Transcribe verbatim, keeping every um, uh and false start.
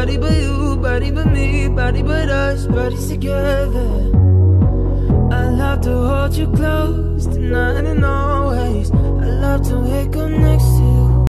Body but you, body but me, body but us, bodies together. I love to hold you close, tonight and always. I love to wake up next to you.